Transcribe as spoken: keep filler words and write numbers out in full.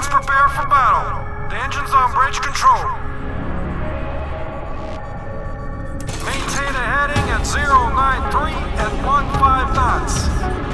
Everyone's prepared for battle. The engine's on bridge control. Maintain a heading at zero nine three and fifteen knots.